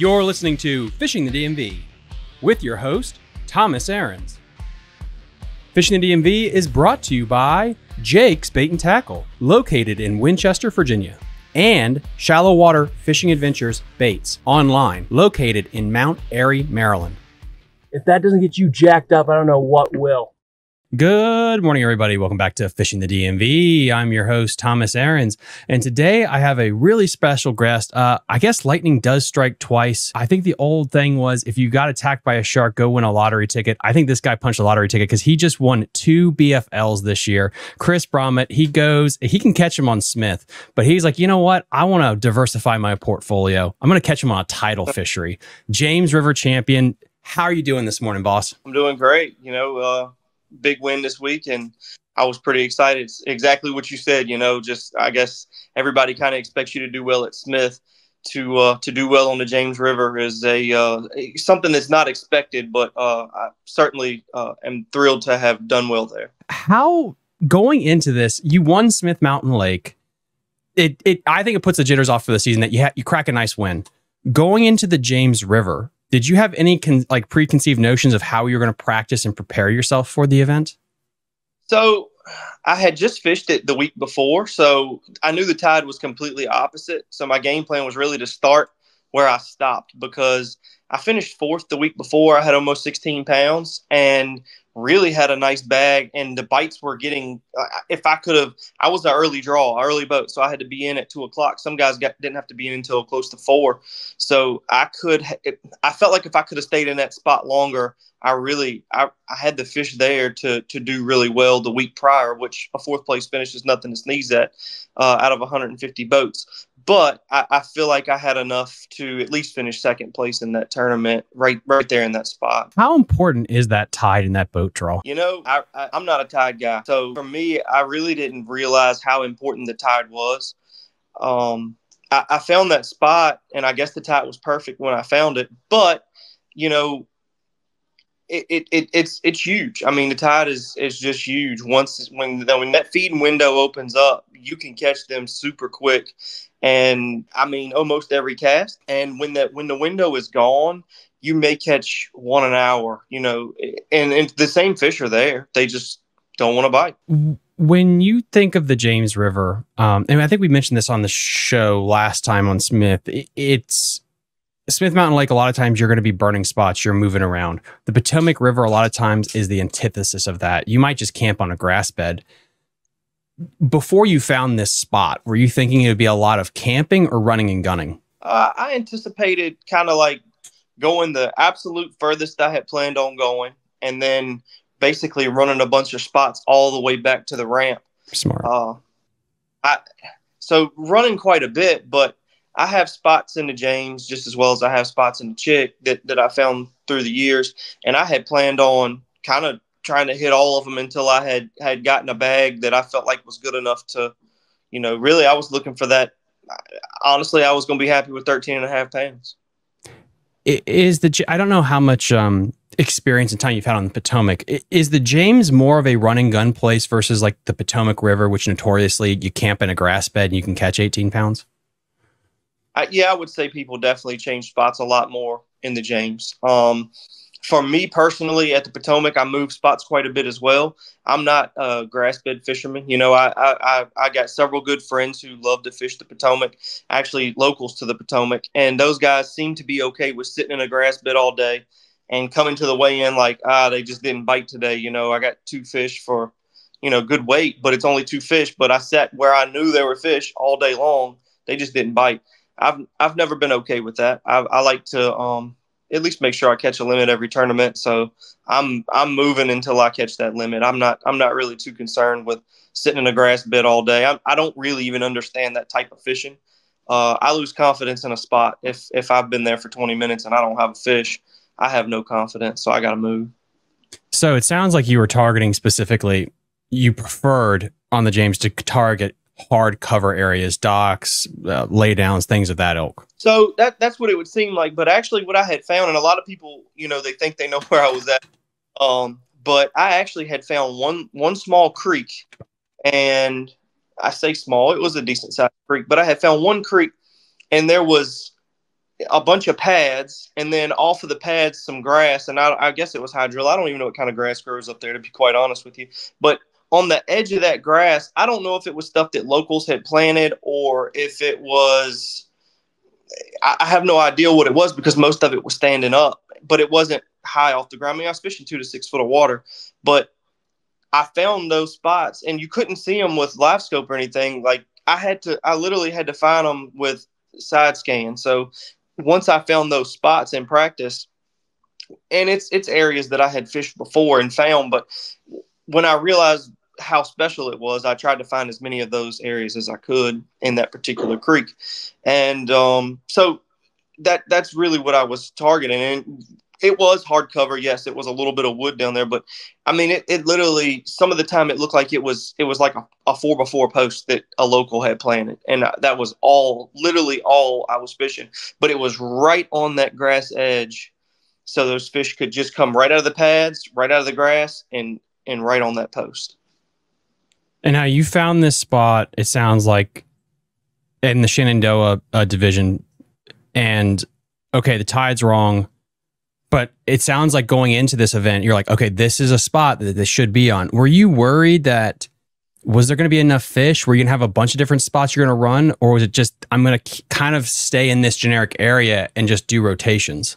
You're listening to Fishing the DMV with your host, Thomas Ahrens. Fishing the DMV is brought to you by Jake's Bait and Tackle, located in Winchester, Virginia, and Shallow Water Fishing Adventures Baits, online, located in Mount Airy, Maryland. If that doesn't get you jacked up, I don't know what will. Good morning, everybody. Welcome back to Fishing the DMV. I'm your host, Thomas Ahrens, and today I have a really special guest. I guess lightning does strike twice. I think the old thing was, if you got attacked by a shark, go win a lottery ticket. I think this guy punched a lottery ticket because he just won 2 BFLs this year. Chris Brummett, he can catch him on Smith, but he's like, you know what? I want to diversify my portfolio. I'm going to catch him on a tidal fishery. James River champion. How are you doing this morning, boss? I'm doing great. You know, big win this week, and I was pretty excited. It's exactly what you said, you know, just I guess everybody kind of expects you to do well at Smith. To do well on the James River is something that's not expected, but I certainly am thrilled to have done well there. How, going into this, you won Smith Mountain Lake. I think it puts the jitters off for the season that you crack a nice win. Going into the James River, did you have any preconceived notions of how you were going to practice and prepare yourself for the event? So I had just fished it the week before, so I knew the tide was completely opposite. So my game plan was really to start where I stopped, because I finished fourth the week before. I had almost 16 pounds and really had a nice bag, and the bites were getting, if I could have, I was the early draw, early boat, so I had to be in at 2 o'clock. Some guys didn't have to be in until close to 4. So I felt like if I could have stayed in that spot longer, I had the fish there to do really well the week prior, which a fourth place finish is nothing to sneeze at out of 150 boats. But I feel like I had enough to at least finish second place in that tournament, right there in that spot. How important is that tide in that boat draw? You know, I'm not a tide guy. So for me, I really didn't realize how important the tide was. I found that spot, and I guess the tide was perfect when I found it. But, you know, it's huge. I mean, the tide is just huge. When that feeding window opens up, you can catch them super quick. And I mean, almost every cast. And when the window is gone, you may catch one an hour, you know, and the same fish are there. They just don't want to bite. When you think of the James River, and I think we mentioned this on the show last time on Smith, it's Smith Mountain Lake. A lot of times you're going to be burning spots. You're moving around. The Potomac River, a lot of times, is the antithesis of that. You might just camp on a grass bed. Before you found this spot, were you thinking it would be a lot of camping or running and gunning? I anticipated kind of like going the absolute furthest I had planned on going, and then basically running a bunch of spots all the way back to the ramp. Smart. So running quite a bit, but I have spots in the James just as well as I have spots in the Chick that I found through the years, and I had planned on kind of trying to hit all of them until I had gotten a bag that I felt like was good enough to, you know, really I was looking for that. Honestly, I was going to be happy with 13.5 pounds. I don't know how much experience and time you've had on the Potomac. Is the James more of a run and gun place versus like the Potomac River, which notoriously you camp in a grass bed and you can catch 18 pounds? I would say people definitely change spots a lot more in the James. For me personally, at the Potomac, I move spots quite a bit as well. I'm not a grass bed fisherman. You know, I got several good friends who love to fish the Potomac, actually locals to the Potomac, and those guys seem to be okay with sitting in a grass bed all day and coming to the weigh-in like, they just didn't bite today. You know, I got 2 fish for, you know, good weight, but it's only 2 fish. But I sat where I knew there were fish all day long. They just didn't bite. I've never been okay with that. I like to at least make sure I catch a limit every tournament. So I'm moving until I catch that limit. I'm not really too concerned with sitting in a grass bed all day. I don't really even understand that type of fishing. I lose confidence in a spot. If I've been there for 20 minutes and I don't have a fish, I have no confidence. So I got to move. So it sounds like you were targeting specifically, you preferred on the James to target hard cover areas, docks, laydowns, things of that ilk. So that's what it would seem like. But actually what I had found, and a lot of people, you know, they think they know where I was at. But I actually had found one small creek, and I say small, it was a decent sized creek, but I had found one creek, and there was a bunch of pads, and then off of the pads some grass, and I guess it was hydrilla. I don't even know what kind of grass grows up there, to be quite honest with you. But on the edge of that grass, I don't know if it was stuff that locals had planted or if it was – I have no idea what it was because most of it was standing up, but it wasn't high off the ground. I mean, I was fishing 2 to 6 foot of water, but I found those spots, and you couldn't see them with LiveScope or anything. Like, I literally had to find them with side scan. So once I found those spots in practice, and it's areas that I had fished before and found, but when I realized how special it was, I tried to find as many of those areas as I could in that particular creek. And so that's really what I was targeting. And it was hard cover. Yes, it was a little bit of wood down there, but I mean, it literally, some of the time it looked like it was like a 4x4 post that a local had planted. And that was literally all I was fishing, but it was right on that grass edge. So those fish could just come right out of the pads, right out of the grass, and right on that post. And how you found this spot, it sounds like, in the Shenandoah division, and okay, the tide's wrong, but it sounds like going into this event, you're like, okay, this is a spot that this should be on. Were you worried that, was there going to be enough fish? Were you going to have a bunch of different spots you're going to run? Or was it just, I'm going to kind of stay in this generic area and just do rotations?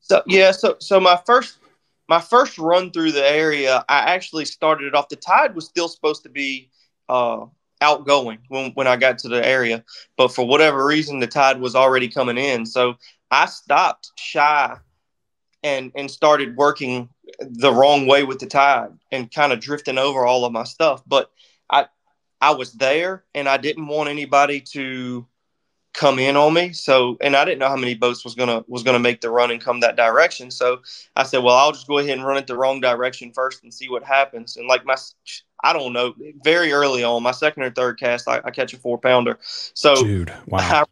So, yeah. So my first run through the area, I actually started it off. The tide was still supposed to be outgoing when I got to the area, but for whatever reason, the tide was already coming in. So I stopped shy and started working the wrong way with the tide and kind of drifting over all of my stuff. But I was there, and I didn't want anybody to come in on me. So, and I didn't know how many boats was gonna make the run and come that direction. So I said, well, I'll just go ahead and run it the wrong direction first and see what happens. And like I don't know, very early on, my second or third cast, I catch a 4-pounder. So dude, wow. I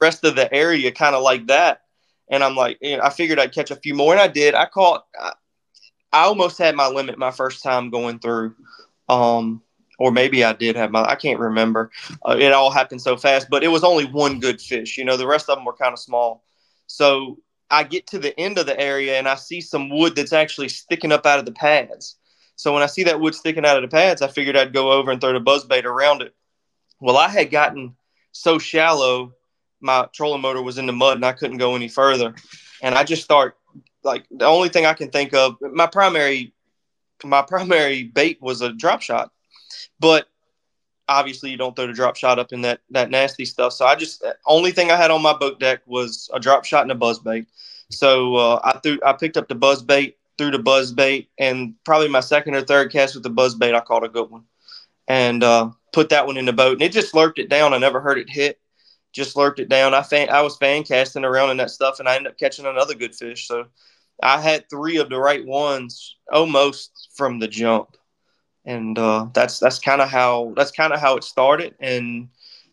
rest of the area kind of like that. And I'm like, you know, I figured I'd catch a few more, and I did. I caught, I almost had my limit my first time going through, or maybe I did have my, I can't remember. It all happened so fast, but it was only one good fish. You know, the rest of them were kind of small. So I get to the end of the area, and I see some wood that's actually sticking up out of the pads. So when I see that wood sticking out of the pads, I figured I'd go over and throw the buzzbait around it. Well, I had gotten so shallow, my trolling motor was in the mud, and I couldn't go any further. And I just start, like, the only thing I can think of, my primary bait was a drop shot. But obviously you don't throw the drop shot up in that nasty stuff. So I just, only thing I had on my boat deck was a drop shot and a buzz bait. So I picked up the buzz bait, threw the buzz bait, and probably my second or third cast with the buzz bait, I caught a good one. And put that one in the boat. And it just lurped it down. I never heard it hit. Just lurped it down. I was fan casting around in that stuff, and I ended up catching another good fish. So I had three of the right ones almost from the jump. And that's kind of how it started. And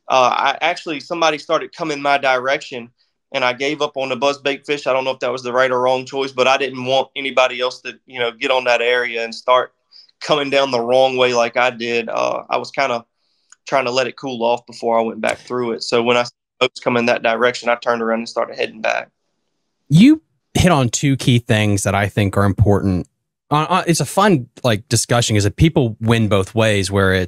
I actually, somebody started coming my direction, and I gave up on the buzzbait fish. I don't know if that was the right or wrong choice, but I didn't want anybody else to, you know, get on that area and start coming down the wrong way like I did. I was kind of trying to let it cool off before I went back through it. So when I saw boats coming that direction, I turned around and started heading back. You hit on two key things that I think are important. It's a fun, like, discussion, is that people win both ways, where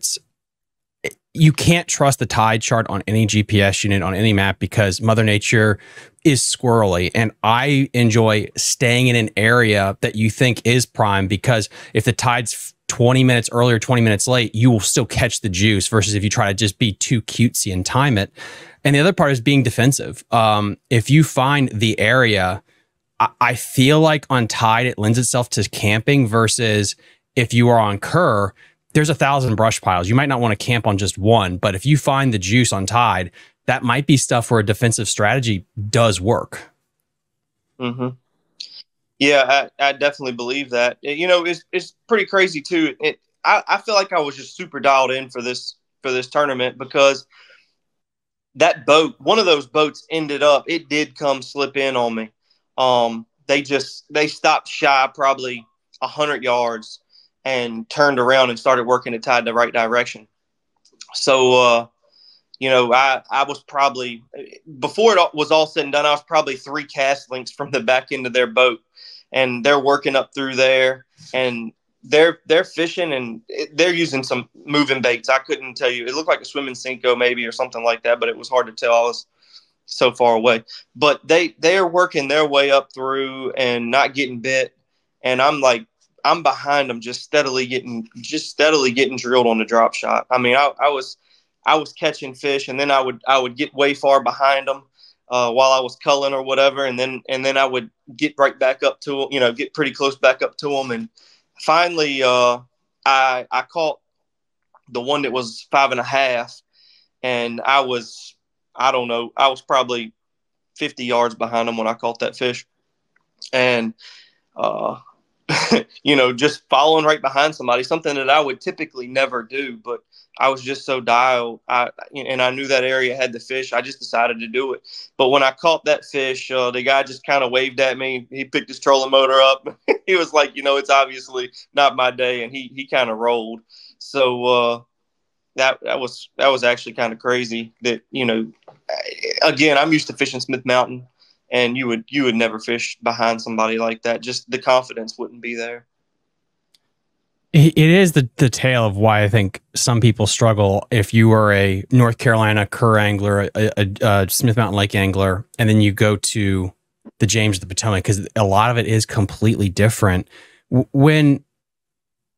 you can't trust the tide chart on any GPS unit, on any map, because Mother Nature is squirrely. And I enjoy staying in an area that you think is prime, because if the tide's 20 minutes early or 20 minutes late, you will still catch the juice, versus if you try to just be too cutesy and time it. And the other part is being defensive. If you find the area, I feel like on tide, it lends itself to camping, versus if you are on Kerr, there's 1,000 brush piles. You might not want to camp on just one, but if you find the juice on tide, that might be stuff where a defensive strategy does work. Mm-hmm. Yeah, I definitely believe that. You know, it's pretty crazy too. I feel like I was just super dialed in for this tournament, because that boat, one of those boats ended up, it did come slip in on me. They stopped shy probably 100 yards and turned around and started working the tide the right direction. So, you know, I was probably, before it was all said and done, I was probably 3 cast links from the back end of their boat, and they're working up through there, and they're fishing, and they're using some moving baits. I couldn't tell you. It looked like a swimming Senko maybe or something like that, but it was hard to tell. I was so far away. But they are working their way up through and not getting bit, and I'm like, I'm behind them, just steadily getting drilled on the drop shot. I mean, I was catching fish, and then I would get way far behind them while I was culling or whatever, and then I would get right back up to, you know, get pretty close back up to them, and finally, I caught the one that was 5.5, and I was probably 50 yards behind him when I caught that fish. And, you know, just following right behind somebody, something that I would typically never do, but I was just so dialed. And I knew that area had the fish. I just decided to do it. But when I caught that fish, the guy just kind of waved at me. He picked his trolling motor up. He was like, you know, it's obviously not my day. And he kind of rolled. So, that was actually kind of crazy that, you know, again, I'm used to fishing Smith Mountain, and you would never fish behind somebody like that. Just the confidence wouldn't be there. It is the tale of why I think some people struggle. If you are a North Carolina Kerr angler, a Smith Mountain Lake angler, and then you go to the James, the Potomac, because a lot of it is completely different. When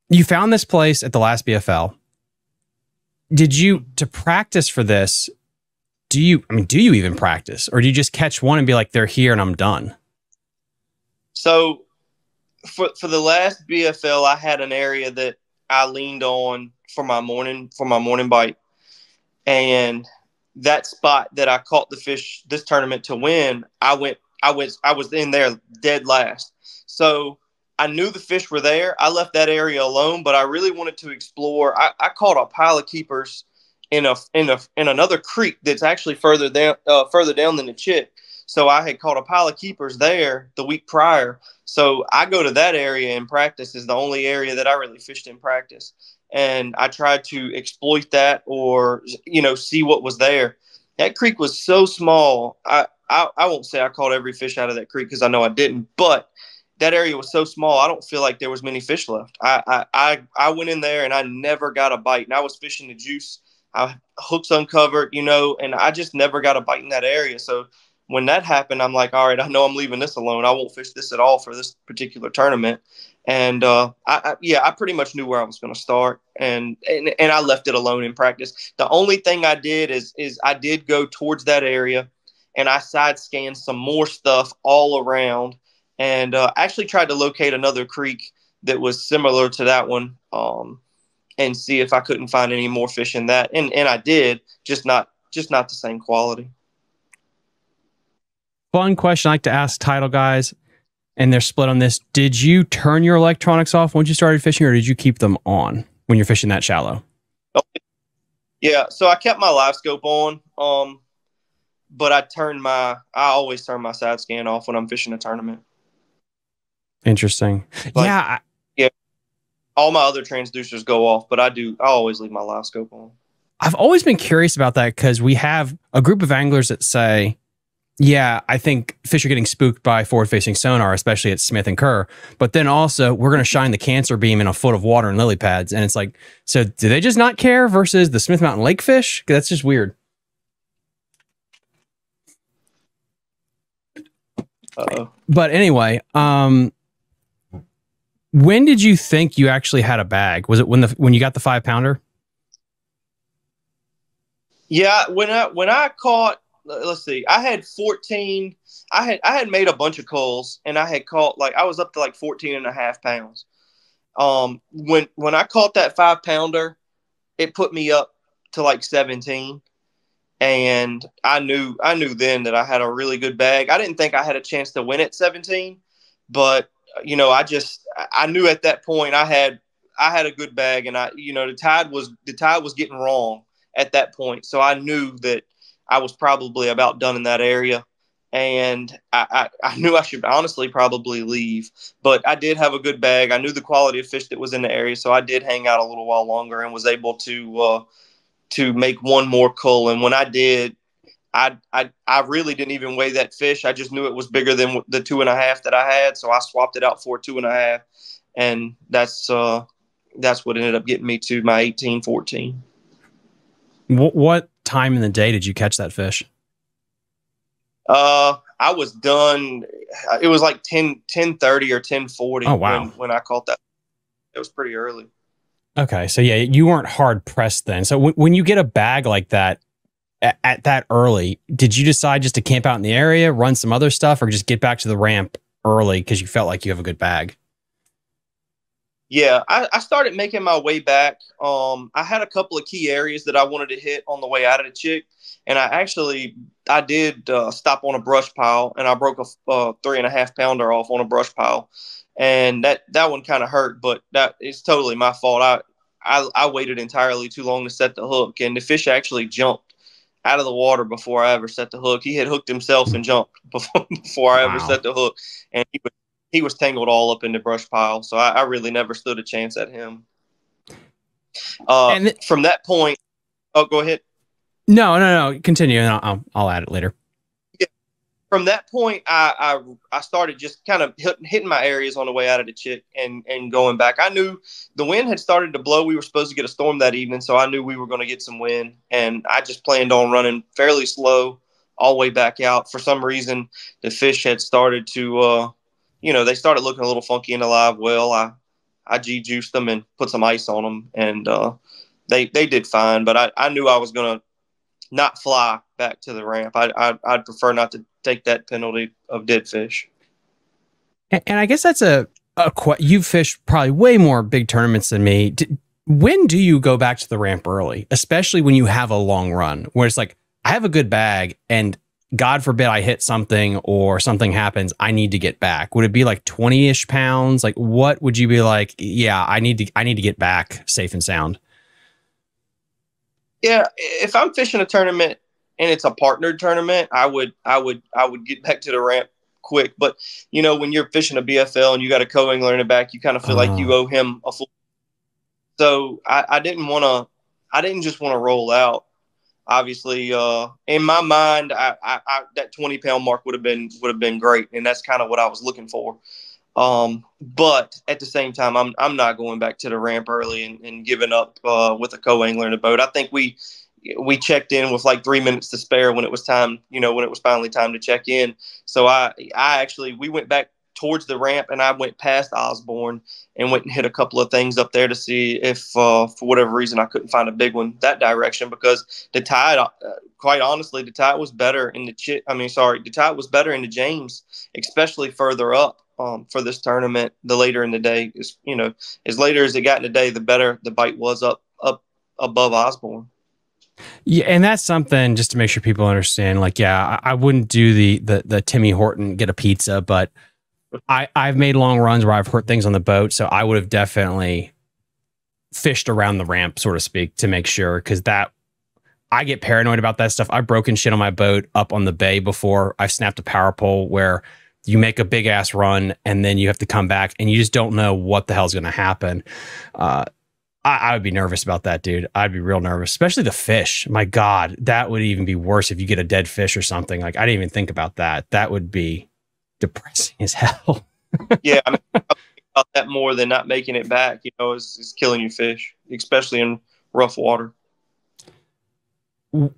you found this place at the last BFL, did you, to practice for this, do you even practice, or do you just catch one and be like, they're here and I'm done? So for the last BFL, I had an area that I leaned on for my morning bite. And that spot that I caught the fish this tournament to win, I was in there dead last. So I knew the fish were there. I left that area alone, but I really wanted to explore. I caught a pile of keepers in another creek that's actually further down than the Chick. So I had caught a pile of keepers there the week prior. So I go to that area in practice. Is the only area that I really fished in practice, and I tried to exploit that, or, you know, see what was there. That creek was so small. I won't say I caught every fish out of that creek, because I know I didn't, but that area was so small, I don't feel like there was many fish left. I went in there and I never got a bite, and I was fishing the juice. Hooks uncovered, you know, and I just never got a bite in that area. So when that happened, I'm like, all right, I know I'm leaving this alone. I won't fish this at all for this particular tournament. And I pretty much knew where I was going to start, and I left it alone in practice. The only thing I did is I did go towards that area, and I side scanned some more stuff all around. And actually tried to locate another creek that was similar to that one, and see if I couldn't find any more fish in that. And I did, just not the same quality. Fun question I like to ask title guys, and they're split on this. Did you turn your electronics off once you started fishing, or did you keep them on when you're fishing that shallow? Yeah, so I kept my LiveScope on. But I always turn my side scan off when I'm fishing a tournament. Interesting. Like, yeah. All my other transducers go off, but I always leave my live scope on. I've always been curious about that, because we have a group of anglers that say, yeah, I think fish are getting spooked by forward-facing sonar, especially at Smith and Kerr. But then also, we're going to shine the cancer beam in a foot of water and lily pads. And it's like, so do they just not care versus the Smith Mountain Lake fish? That's just weird. But anyway, when did you think you actually had a bag? Was it when you got the 5-pounder? Yeah, when I caught, let's see, I had 14. I had made a bunch of culls, and I had caught, like, I was up to like 14.5 pounds. When I caught that 5-pounder, it put me up to like 17. And I knew then that I had a really good bag. I didn't think I had a chance to win at 17, but, you know, I knew at that point I had a good bag, and the tide was getting wrong at that point. So I knew that I was probably about done in that area, and I knew I should honestly probably leave, but I did have a good bag. I knew the quality of fish that was in the area. So I did hang out a little while longer, and was able to make one more cull. And when I did, I really didn't even weigh that fish. I just knew it was bigger than the 2.5 that I had. So I swapped it out for 2.5. And that's what ended up getting me to my 18-14. What time in the day did you catch that fish? I was done. It was like 10:30 or 10:40. Oh, wow. when I caught that. It was pretty early. Okay. So yeah, you weren't hard pressed then. So when you get a bag like that at that early, did you decide just to camp out in the area, run some other stuff, or just get back to the ramp early because you felt like you have a good bag? Yeah, I started making my way back. I had a couple of key areas that I wanted to hit on the way out of the Chick, and I did stop on a brush pile, and I broke a 3.5-pounder off on a brush pile, and that one kind of hurt, but that is totally my fault. I waited entirely too long to set the hook, and the fish actually jumped out of the water before I ever set the hook. He had hooked himself and jumped before I ever set the hook, and he was tangled all up in the brush pile, so I really never stood a chance at him. From that point, oh, go ahead. No, continue, and I'll add it later. Yeah. From that point, I started just kind of hitting my areas on the way out of the Chick and going back. I knew the wind had started to blow. We were supposed to get a storm that evening, so I knew we were going to get some wind, and I just planned on running fairly slow all the way back out. For some reason, the fish had started to they started looking a little funky in the live well. I G-juiced them and put some ice on them, and they did fine. But I knew I was going to not fly back to the ramp. I'd prefer not to take that penalty of dead fish. And I guess that's you've fished probably way more big tournaments than me. When do you go back to the ramp early, especially when you have a long run, where it's like, I have a good bag, and God forbid I hit something or something happens, I need to get back? Would it be like 20-ish pounds? Like, what would you be like, yeah, I need to get back safe and sound? Yeah, if I'm fishing a tournament and it's a partnered tournament, I would get back to the ramp quick. But when you're fishing a BFL and you got a co-angler in the back, you kind of feel like you owe him a full. So I didn't just want to roll out. Obviously, in my mind, that 20-pound mark would have been great, and that's kind of what I was looking for. But at the same time, I'm not going back to the ramp early and giving up with a co-angler in the boat. I think we checked in with like 3 minutes to spare when it was time, when it was finally time to check in. So we went back towards the ramp, and I went past Osborne and went and hit a couple of things up there to see if for whatever reason I couldn't find a big one that direction, because the tide, quite honestly, the tide was better in the James, especially further up for this tournament. The later in the day, as later as it got in the day, the better the bite was up above Osborne. Yeah, and that's something just to make sure people understand. Like, yeah, I wouldn't do the Timmy Horton get a pizza, but I've made long runs where I've hurt things on the boat, so I would have definitely fished around the ramp, so to speak, to make sure, because that I get paranoid about that stuff. I've broken shit on my boat up on the bay before. I've snapped a power pole where you make a big ass run and then you have to come back and you just don't know what the hell's going to happen. I would be nervous about that, dude. I'd be real nervous, especially the fish. My God, that would even be worse if you get a dead fish or something. Like, I didn't even think about that. That would be depressing as hell. Yeah, I mean, I think about that more than not making it back. It's killing your fish, especially in rough water.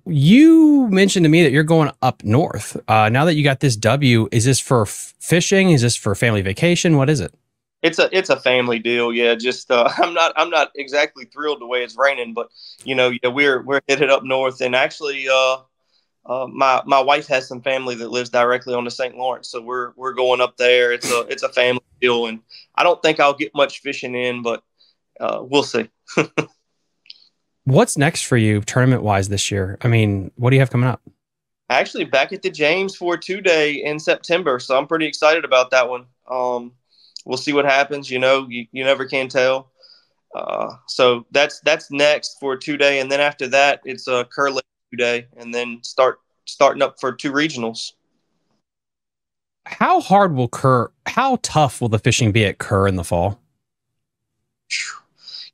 You mentioned to me that you're going up north. Now that you got this W, is this for fishing? Is this for family vacation? What is it? It's a family deal. Yeah, just I'm not exactly thrilled the way it's raining, but yeah, we're headed up north, and actually my wife has some family that lives directly on the St. Lawrence, so we're going up there. It's a family deal, and I don't think I'll get much fishing in, but we'll see. What's next for you tournament wise this year? I mean, what do you have coming up? Actually, back at the James for a 2-day in September, so I'm pretty excited about that one. We'll see what happens. You never can tell. So that's next for a 2-day, and then after that, it's a Kerr Lake 2-day, and then starting up for 2 regionals. How tough will the fishing be at Kerr in the fall?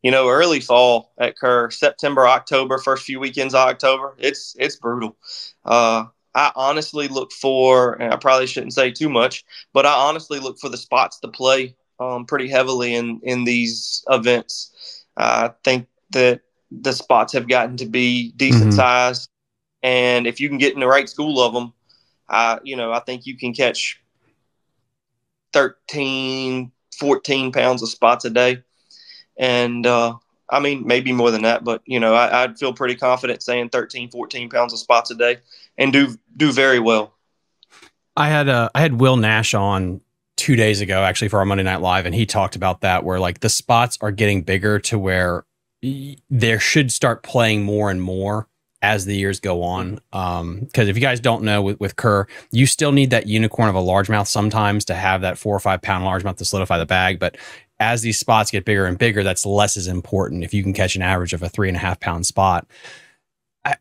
you know, early fall at Kerr, September, October, first few weekends of October, it's brutal. I honestly look for, and I probably shouldn't say too much, but I honestly look for the spots to play pretty heavily in these events. I think that the spots have gotten to be decent sized, and if you can get in the right school of them, you know, I think you can catch 13, 14 pounds of spots a day. And, I mean, maybe more than that, but, you know, I'd feel pretty confident saying 13, 14 pounds of spots a day and do very well. I had Will Nash on 2 days ago, actually, for our Monday Night Live. And he talked about that, where like the spots are getting bigger to where there should start playing more and more as the years go on. Because if you guys don't know, with Kerr, you still need that unicorn of a largemouth sometimes to have that 4 or 5 pound largemouth to solidify the bag. But as these spots get bigger and bigger, that's less as important. If you can catch an average of a 3.5 pound spot,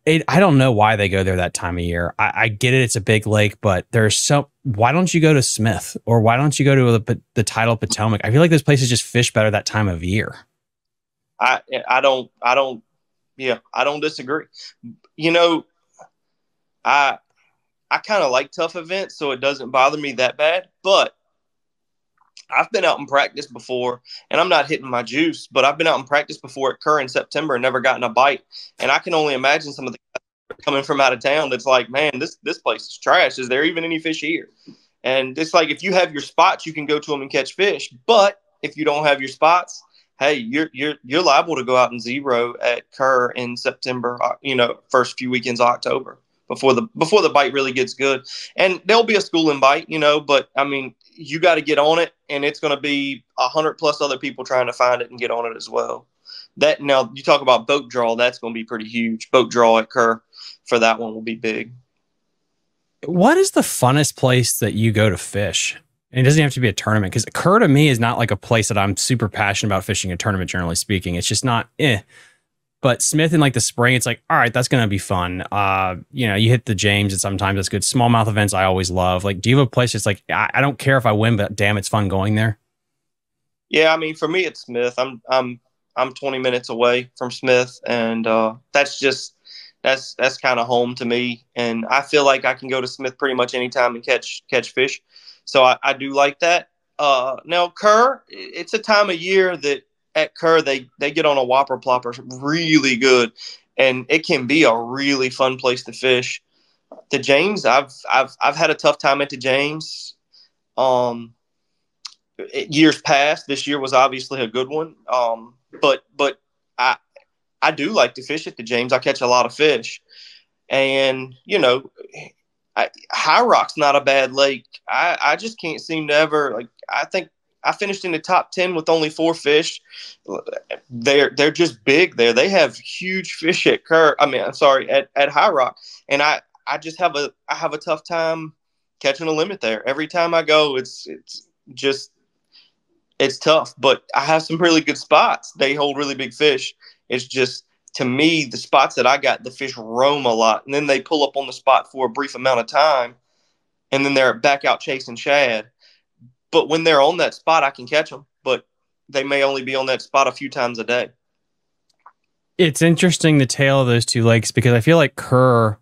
I don't know why they go there that time of year. I get it. It's a big lake, but there's so, why don't you go to Smith, or why don't you go to the tidal Potomac? I feel like those places just fish better that time of year. I don't. Yeah, I don't disagree. You know, I kind of like tough events, so it doesn't bother me that bad. But I've been out in practice before, and I'm not hitting my juice, but I've been out in practice before at Kerr in September and never gotten a bite. And I can only imagine some of the guys coming from out of town that's like, man, this place is trash. Is there even any fish here? And it's like, if you have your spots, you can go to them and catch fish. But if you don't have your spots, hey, you're liable to go out in zero at Kerr in September, you know, first few weekends of October before the bite really gets good. And there'll be a schooling bite, you know, but I mean, you got to get on it, and it's going to be 100+ other people trying to find it and get on it as well. That, now you talk about boat draw, that's going to be pretty huge. Boat draw at Kerr for that one will be big. What is the funnest place that you go to fish? And it doesn't have to be a tournament, because Kerr to me is not like a place that I'm super passionate about fishing a tournament, generally speaking. It's just not, But Smith in like the spring, it's like, all right, that's going to be fun. You know, you hit the James and sometimes that's good. Smallmouth events I always love. Like, do you have a place that's like, I don't care if I win, but damn, it's fun going there? Yeah, I mean, for me, it's Smith. I'm 20 minutes away from Smith, and that's kind of home to me. And I feel like I can go to Smith pretty much anytime and catch fish. So I do like that. Now, Kerr, it's a time of year that at Kerr they get on a whopper plopper really good, and it can be a really fun place to fish. The James, I've had a tough time at the James. Years past, this year was obviously a good one. But I do like to fish at the James. I catch a lot of fish, and you know, High Rock's not a bad lake. I just can't seem to ever, like, I think I finished in the top 10 with only 4 fish. They're just big there. They have huge fish at Kerr. I mean, I'm sorry, at High Rock. And I just have I have a tough time catching a limit there. Every time I go, it's tough. But I have some really good spots. They hold really big fish. It's just, to me, the spots that I got, the fish roam a lot, and then they pull up on the spot for a brief amount of time, and then they're back out chasing shad. But when they're on that spot, I can catch them, but they may only be on that spot a few times a day. It's interesting, the tale of those two lakes, because I feel like Kerr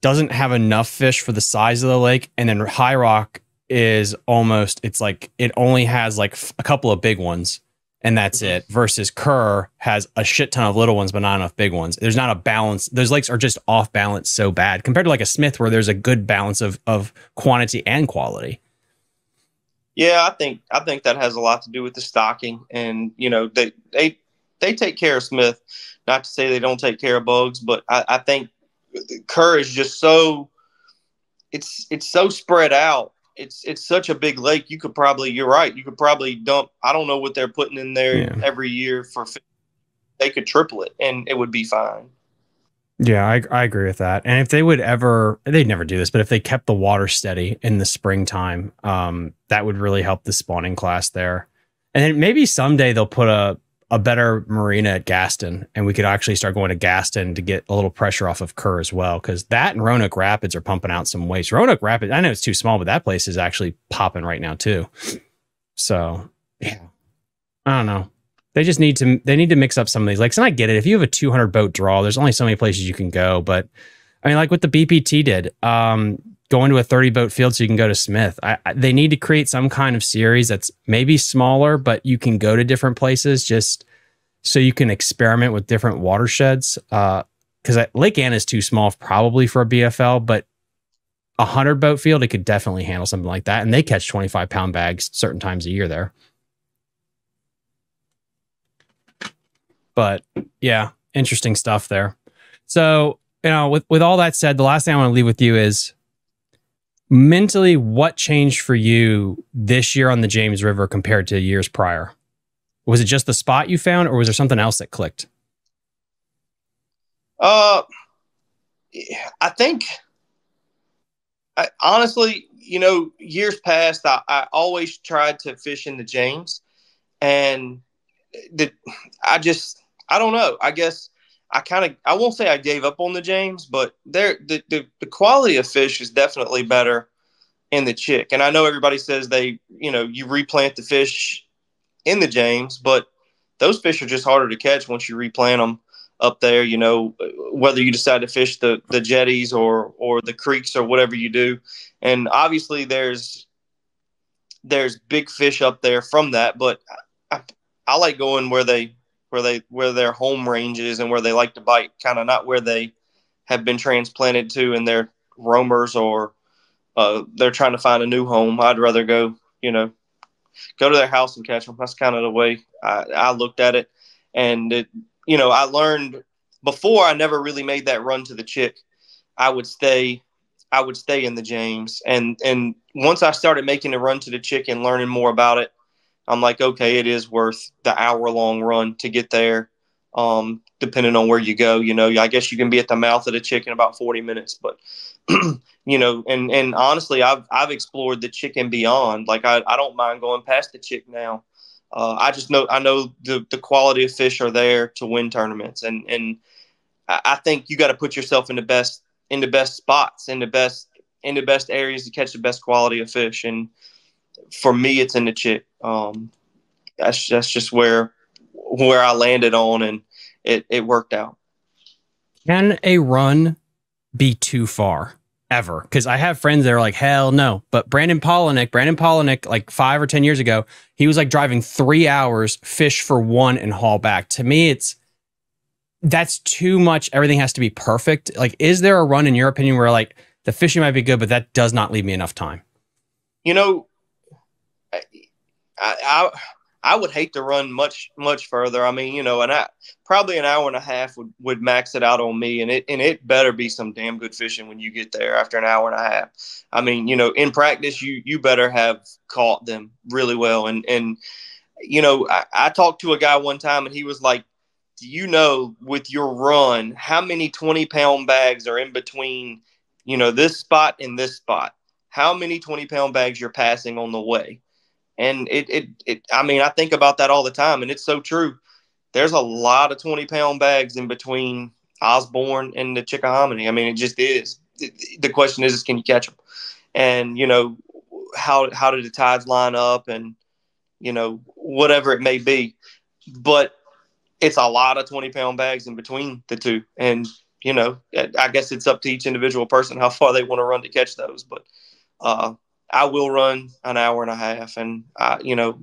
doesn't have enough fish for the size of the lake, and then High Rock is almost, it's like it only has like a couple of big ones, and that's it, versus Kerr has a shit ton of little ones, but not enough big ones. There's not a balance. Those lakes are just off balance so bad compared to like a Smith, where there's a good balance of quantity and quality. Yeah, I think that has a lot to do with the stocking. And, you know, they take care of Smith. Not to say they don't take care of bugs, but I think Kerr is just so, it's so spread out. It's such a big lake. You could probably, you're right, you could probably dump, I don't know what they're putting in there every year for fish. They could triple it and it would be fine. Yeah, I agree with that. And if they would ever, they'd never do this, but if they kept the water steady in the springtime, that would really help the spawning class there. And then maybe someday they'll put a better marina at Gaston, and we could actually start going to Gaston to get a little pressure off of Kerr as well, because that and Roanoke Rapids are pumping out some weights. Roanoke Rapids, I know it's too small, but that place is actually popping right now too. So, yeah, I don't know. They just need to, they need to mix up some of these lakes. And I get it. If you have a 200 boat draw, there's only so many places you can go. But I mean, like what the BPT did, going to a 30 boat field so you can go to Smith. They need to create some kind of series that's maybe smaller, but you can go to different places just so you can experiment with different watersheds. Because Lake Anna is too small probably for a BFL, but 100 boat field, it could definitely handle something like that. And they catch 25-pound bags certain times a year there. But yeah, interesting stuff there. So, you know, with all that said, the last thing I want to leave with you is mentally, what changed for you this year on the James River compared to years prior? Was it just the spot you found, or was there something else that clicked? I think, honestly, you know, years past, I always tried to fish in the James, and I don't know. I guess I won't say I gave up on the James, but the quality of fish is definitely better in the Chick. And I know everybody says they, you know, you replant the fish in the James, but those fish are just harder to catch once you replant them up there, you know, whether you decide to fish the jetties or the creeks or whatever you do. And obviously there's big fish up there from that, but I like going where their home range is and where they like to bite, kind of not where they have been transplanted to and they're roamers or they're trying to find a new home. I'd rather go, you know, go to their house and catch them. That's kind of the way I looked at it. And it, you know, I learned before I never really made that run to the Chick. I would stay in the James. And once I started making the run to the Chick and learning more about it, I'm like, okay, it is worth the hour-long run to get there, depending on where you go. You know, I guess you can be at the mouth of the Chick in about 40 minutes. But, you know, and honestly, I've explored the Chick and beyond. Like, I don't mind going past the Chick now. I know the quality of fish are there to win tournaments. And I think you got to put yourself in the best spots, in the best areas to catch the best quality of fish. And for me, it's in the Chick. That's just where I landed on, and it worked out. Can a run be too far ever? Because I have friends that are like, hell no. But Brandon Polonick, like 5 or 10 years ago, he was like driving 3 hours, fish for one and haul back. To me, that's too much. Everything has to be perfect. Like, is there a run in your opinion where like the fishing might be good, but that does not leave me enough time? You know, I would hate to run much further. I mean, you know, and probably an hour and a half would max it out on me, and it better be some damn good fishing when you get there after an hour and a half. I mean, you know, in practice, you better have caught them really well. And you know, I talked to a guy one time, and he was like, "Do you know with your run how many 20-pound bags are in between, you know, this spot and this spot? How many 20-pound bags you're passing on the way?" And I mean, I think about that all the time, and it's so true. There's a lot of 20-pound bags in between Osborne and the Chickahominy. I mean, it just is. The question is, can you catch them? And, you know, how do the tides line up and, you know, whatever it may be. But it's a lot of 20-pound bags in between the two. And, you know, I guess it's up to each individual person how far they want to run to catch those. But, I will run an hour and a half, and you know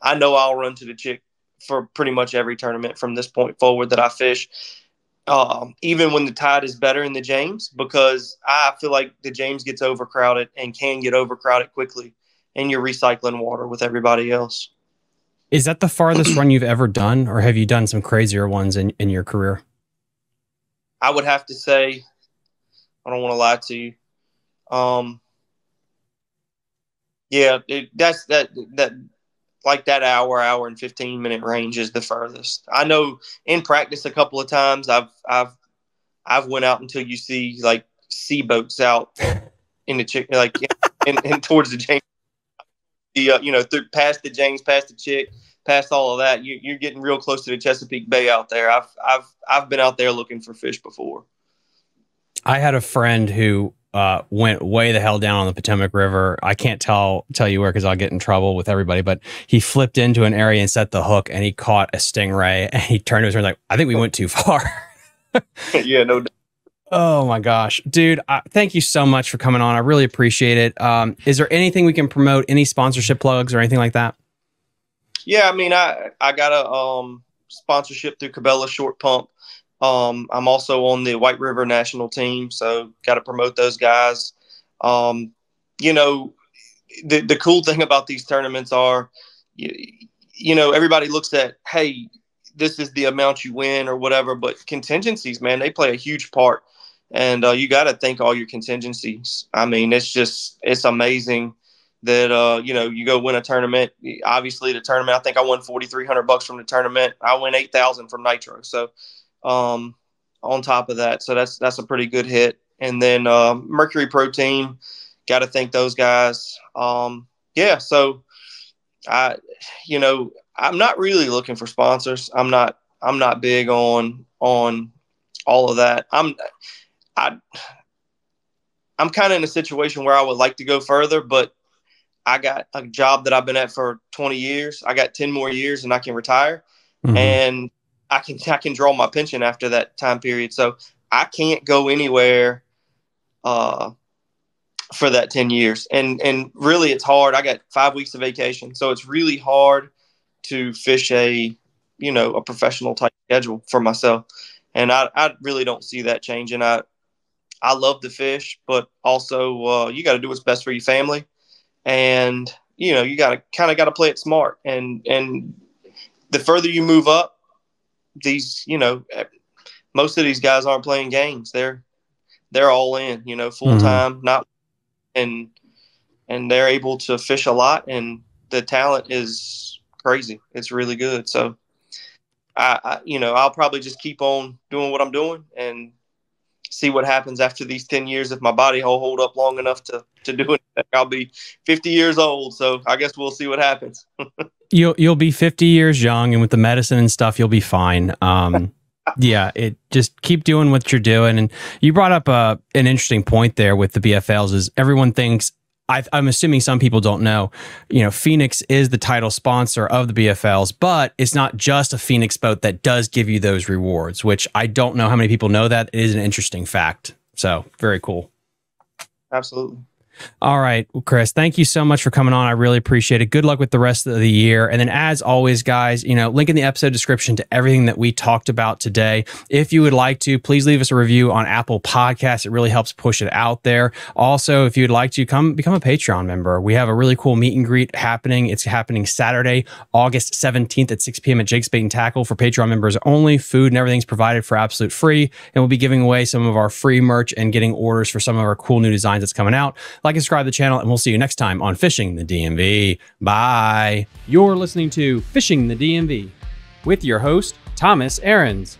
I'll run to the Chick for pretty much every tournament from this point forward that I fish, even when the tide is better in the James, because I feel like the James gets overcrowded and can get overcrowded quickly, and you're recycling water with everybody else. Is that the farthest run you've ever done, or have you done some crazier ones in your career? I would have to say, I don't want to lie to you. Yeah, that's like that hour and 15-minute range is the furthest. I know in practice a couple of times I've went out until you see like sea boats out in the Chick, like in towards the James, you know, through past the James, past the Chick, past all of that. You're getting real close to the Chesapeake Bay out there. I've been out there looking for fish before. I had a friend who went way the hell down on the Potomac River. I can't tell you where because I'll get in trouble with everybody, but he flipped into an area and set the hook and he caught a stingray and he turned to his friend like, I think we went too far. Yeah, no doubt. Oh my gosh, dude, thank you so much for coming on. I really appreciate it. Is there anything we can promote, any sponsorship plugs or anything like that? Yeah, I mean, I got a sponsorship through Cabela Short Pump. I'm also on the White River National Team, so got to promote those guys. You know, the cool thing about these tournaments are, you know, everybody looks at, hey, this is the amount you win or whatever, but contingencies, man, they play a huge part. And you got to think all your contingencies. I mean, it's amazing that, you know, you go win a tournament. Obviously, the tournament, I think I won $4,300 from the tournament. I win $8,000 from Nitro. So on top of that, so that's a pretty good hit. And then Mercury Pro Team, got to thank those guys. Yeah, so you know, I'm not really looking for sponsors. I'm not big on all of that. I'm kind of in a situation where I would like to go further, but I got a job that I've been at for 20 years. I got 10 more years and I can retire. Mm-hmm. And I can draw my pension after that time period. So I can't go anywhere for that 10 years. And really it's hard. I got 5 weeks of vacation. So it's really hard to fish a, you know, a professional type schedule for myself. And I really don't see that changing. I love to fish, but also you got to do what's best for your family. And, you know, you got to play it smart. And the further you move up, these, you know, most of these guys aren't playing games. They're all in, you know, full time, mm-hmm. and they're able to fish a lot, and the talent is crazy. It's really good. So I you know, I'll probably just keep on doing what I'm doing and see what happens after these 10 years. If my body will hold up long enough to do it, I'll be 50 years old. So I guess we'll see what happens. You'll be 50 years young, and with the medicine and stuff, you'll be fine. Yeah, it just keep doing what you're doing. And you brought up an interesting point there with the BFLs is everyone thinks, I'm assuming some people don't know, you know, Phoenix is the title sponsor of the BFLs, but it's not just a Phoenix boat that does give you those rewards, which I don't know how many people know that. It is an interesting fact. So very cool. Absolutely. All right, well, Chris, thank you so much for coming on. I really appreciate it. Good luck with the rest of the year. And then as always, guys, you know, link in the episode description to everything that we talked about today. If you would like to, please leave us a review on Apple Podcasts. It really helps push it out there. Also, if you'd like to, come become a Patreon member. We have a really cool meet and greet happening. It's happening Saturday, August 17th at 6 p.m. at Jake's Bait and Tackle for Patreon members only. Food and everything's provided for absolute free. And we'll be giving away some of our free merch and getting orders for some of our cool new designs that's coming out. Like and subscribe to the channel, and we'll see you next time on Fishing the DMV. Bye. You're listening to Fishing the DMV with your host, Thomas Ahrens.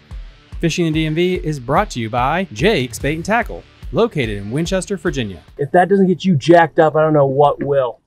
Fishing the DMV is brought to you by Jake's Bait and Tackle, located in Winchester, Virginia. If that doesn't get you jacked up, I don't know what will.